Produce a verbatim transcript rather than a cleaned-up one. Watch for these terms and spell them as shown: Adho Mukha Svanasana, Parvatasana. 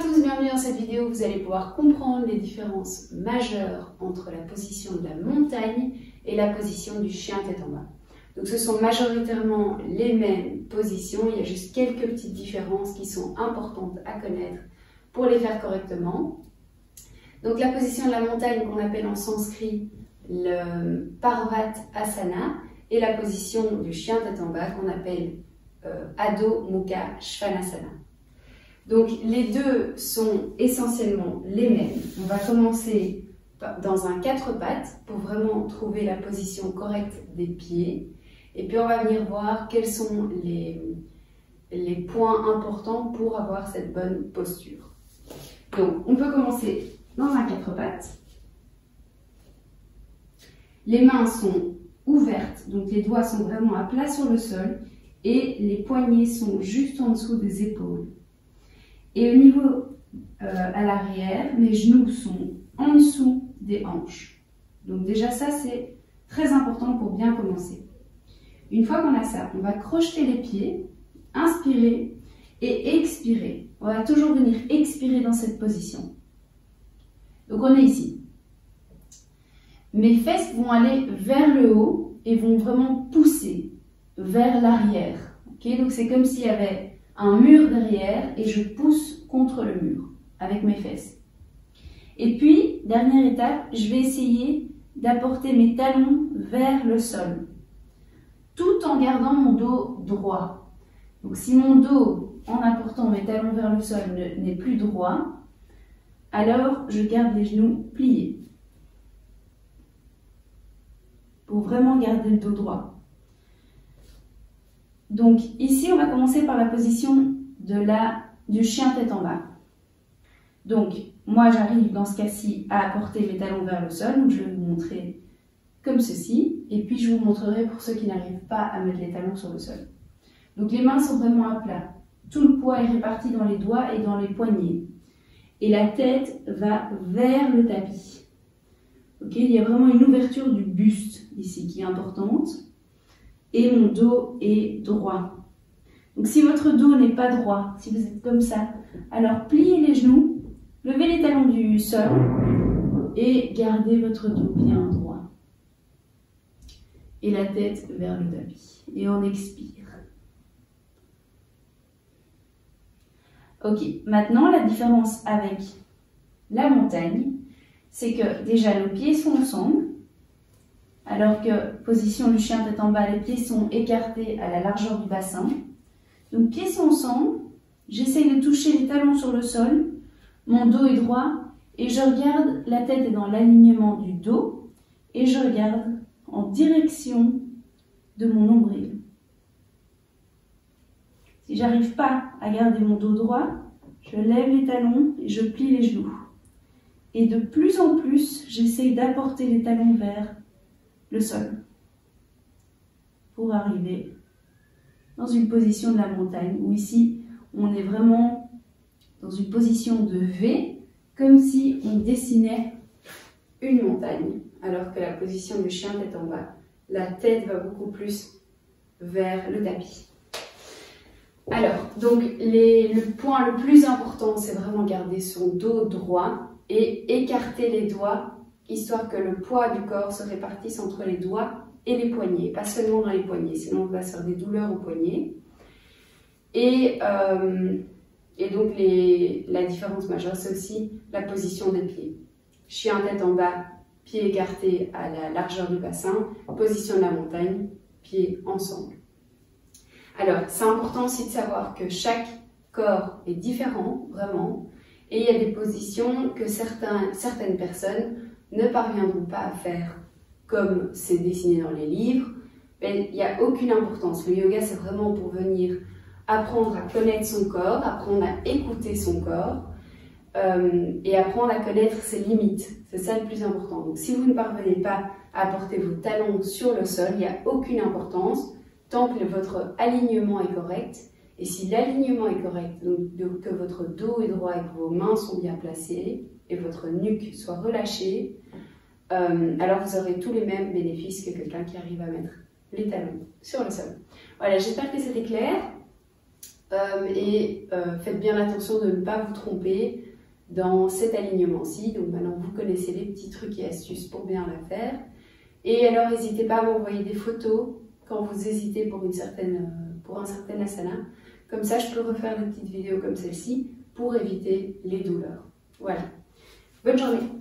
à tous, bienvenue dans cette vidéo où vous allez pouvoir comprendre les différences majeures entre la position de la montagne et la position du chien tête en bas. Donc ce sont majoritairement les mêmes positions, il y a juste quelques petites différences qui sont importantes à connaître pour les faire correctement. Donc la position de la montagne qu'on appelle en sanskrit le Parvatasana et la position du chien tête en bas qu'on appelle euh, Adho Mukha Svanasana. Donc les deux sont essentiellement les mêmes. On va commencer dans un quatre pattes pour vraiment trouver la position correcte des pieds. Et puis on va venir voir quels sont les, les points importants pour avoir cette bonne posture. Donc on peut commencer dans un quatre pattes. Les mains sont ouvertes, donc les doigts sont vraiment à plat sur le sol et les poignets sont juste en dessous des épaules. Et au niveau euh, à l'arrière, mes genoux sont en dessous des hanches. Donc déjà ça, c'est très important pour bien commencer. Une fois qu'on a ça, on va crocheter les pieds, inspirer et expirer. On va toujours venir expirer dans cette position. Donc on est ici. Mes fesses vont aller vers le haut et vont vraiment pousser vers l'arrière. Okay, donc c'est comme s'il y avait un mur derrière et je pousse contre le mur avec mes fesses. Et puis, dernière étape, je vais essayer d'apporter mes talons vers le sol tout en gardant mon dos droit. Donc si mon dos, en apportant mes talons vers le sol, n'est plus droit, alors je garde les genoux pliés pour vraiment garder le dos droit. Donc ici, on va commencer par la position de la, du chien tête en bas. Donc moi, j'arrive dans ce cas-ci à apporter mes talons vers le sol. Donc je vais vous montrer comme ceci. Et puis je vous montrerai pour ceux qui n'arrivent pas à mettre les talons sur le sol. Donc les mains sont vraiment à plat. Tout le poids est réparti dans les doigts et dans les poignets. Et la tête va vers le tapis. Okay, il y a vraiment une ouverture du buste ici qui est importante. Et mon dos est droit. Donc si votre dos n'est pas droit, si vous êtes comme ça, alors pliez les genoux, levez les talons du sol et gardez votre dos bien droit. Et la tête vers le tapis. Et on expire. Ok, maintenant la différence avec la montagne, c'est que déjà nos pieds sont ensemble. Alors que position du chien tête en bas, les pieds sont écartés à la largeur du bassin. Donc pieds sont ensemble, j'essaye de toucher les talons sur le sol, mon dos est droit et je regarde, la tête est dans l'alignement du dos et je regarde en direction de mon nombril. Si j'arrive pas à garder mon dos droit, je lève les talons et je plie les genoux. Et de plus en plus, j'essaye d'apporter les talons vers le sol, pour arriver dans une position de la montagne, où ici, on est vraiment dans une position de V, comme si on dessinait une montagne, alors que la position du chien tête en bas, la tête va beaucoup plus vers le tapis. Alors, donc, les, le point le plus important, c'est vraiment garder son dos droit et écarter les doigts, histoire que le poids du corps se répartisse entre les doigts et les poignets, pas seulement dans les poignets, sinon on va se faire des douleurs aux poignets. Et, euh, et donc les, la différence majeure, c'est aussi la position des pieds. Chien tête en bas, pieds écartés à la largeur du bassin, position de la montagne, pieds ensemble. Alors, c'est important aussi de savoir que chaque corps est différent, vraiment, et il y a des positions que certains, certaines personnes ne parviendront pas à faire comme c'est dessiné dans les livres, mais il n'y a aucune importance. Le yoga, c'est vraiment pour venir apprendre à connaître son corps, apprendre à écouter son corps euh, et apprendre à connaître ses limites. C'est ça le plus important. Donc, si vous ne parvenez pas à apporter vos talons sur le sol, il n'y a aucune importance tant que votre alignement est correct. Et si l'alignement est correct, donc que votre dos est droit et que vos mains sont bien placées, et votre nuque soit relâchée, euh, alors vous aurez tous les mêmes bénéfices que quelqu'un qui arrive à mettre les talons sur le sol. Voilà, j'espère que c'était clair. euh, et euh, faites bien attention de ne pas vous tromper dans cet alignement-ci. Donc maintenant vous connaissez les petits trucs et astuces pour bien la faire. Et alors n'hésitez pas à m'envoyer des photos quand vous hésitez pour, une certaine, pour un certain asana. Comme ça je peux refaire des petites vidéos comme celle-ci pour éviter les douleurs. Voilà, bonne journée.